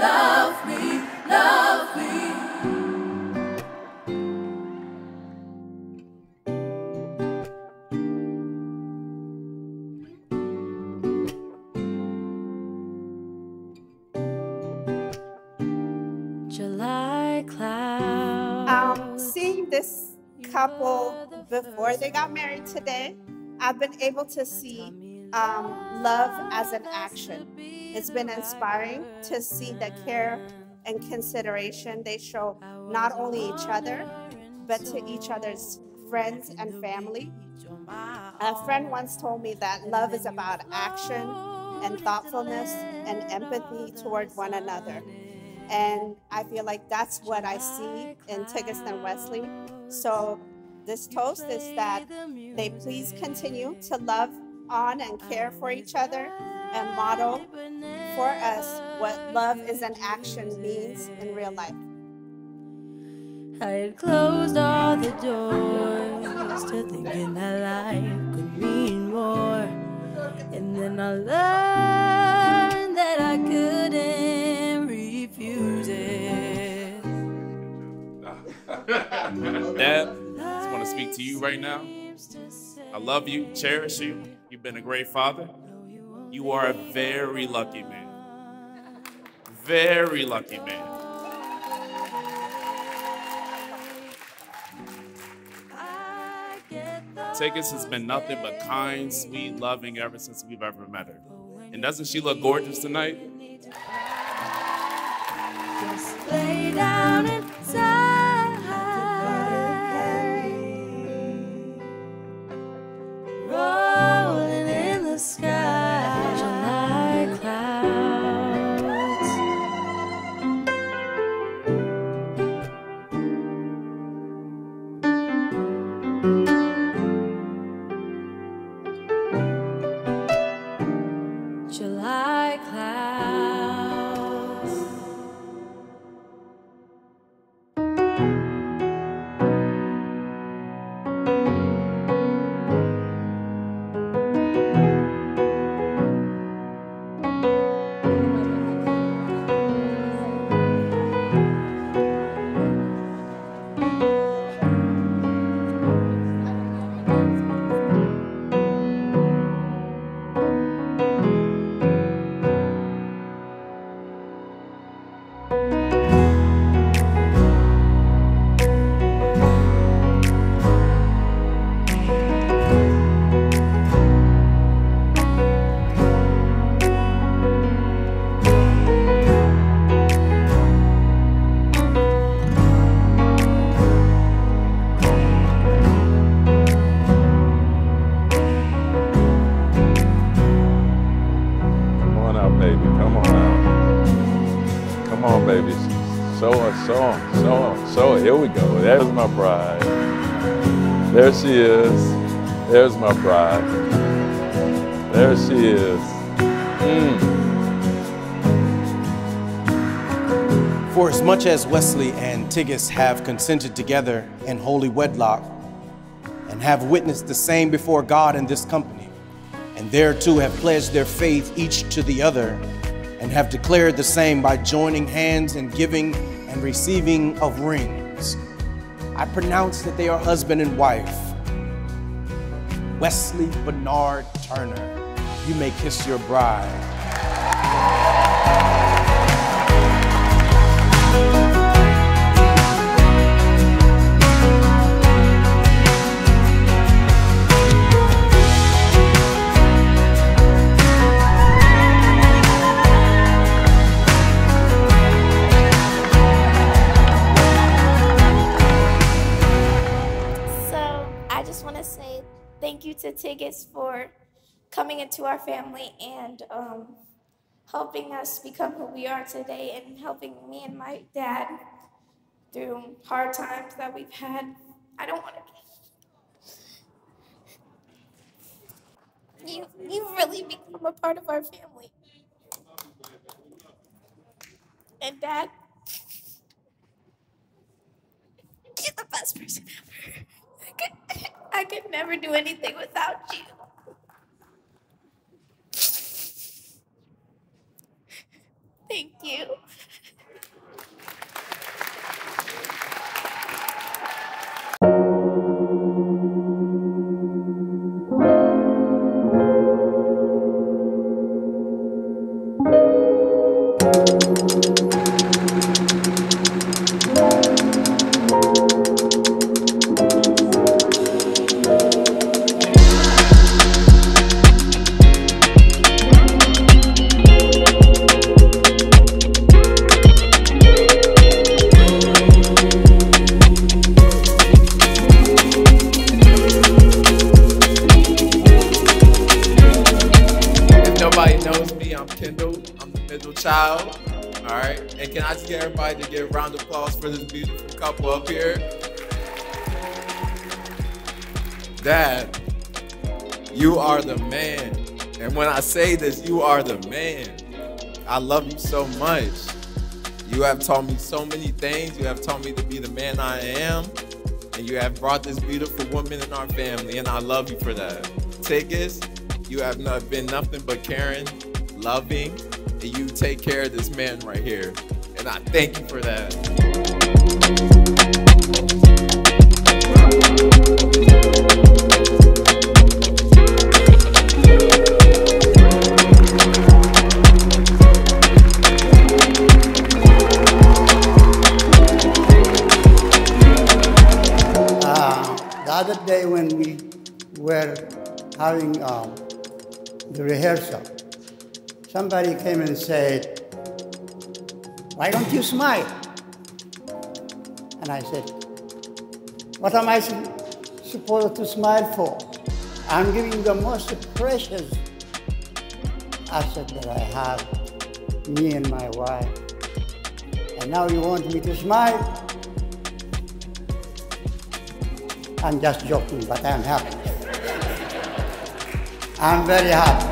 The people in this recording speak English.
love me, love me. July cloud. Seeing this couple before they got married today, I've been able to see love as an action. It's been inspiring to see the care and consideration they show not only each other, but to each other's friends and family. A friend once told me that love is about action and thoughtfulness and empathy toward one another. And I feel like that's what I see in Tigist and Wesley. So this toast is that they please continue to love on and care for each other and model for us what love is an action means in real life. I had closed all the doors to thinking that life could mean more, and then I learned that I couldn't refuse it. Dad, I just want to speak to you right now. I love you, cherish you. You've been a great father. You are a very lucky man. Very lucky man. Tigist has been nothing but kind, sweet, loving ever since we've ever met her. And doesn't she look gorgeous tonight? Just lay down and sky, July clouds, July clouds. Baby, so here we go. There's my bride. There she is. There's my bride. There she is. For as much as Wesley and Tigist have consented together in holy wedlock and have witnessed the same before God in this company, and thereto have pledged their faith each to the other, and have declared the same by joining hands and giving and receiving of rings, I pronounce that they are husband and wife. Wesley Bernard Turner, you may kiss your bride. Thank you to Tigist for coming into our family and helping us become who we are today and helping me and my dad through hard times that we've had. I don't want to. You've really become a part of our family. And Dad, you're the best person ever. I could never do anything without you. Thank you. knows me, I'm Kendall. I'm the middle child. All right. And can I just get everybody to give a round of applause for this beautiful couple up here? Dad, you are the man. And when I say this, you are the man. I love you so much. You have taught me so many things. You have taught me to be the man I am. And you have brought this beautiful woman in our family. And I love you for that. Tigist, you have been nothing but caring, loving, and you take care of this man right here. And I thank you for that. The other day when we were having the rehearsal, somebody came and said, "Why don't you smile?" And I said, "What am I supposed to smile for? I'm giving you the most precious asset that I have, me and my wife. And now you want me to smile?" I'm just joking, but I'm happy. I'm very happy.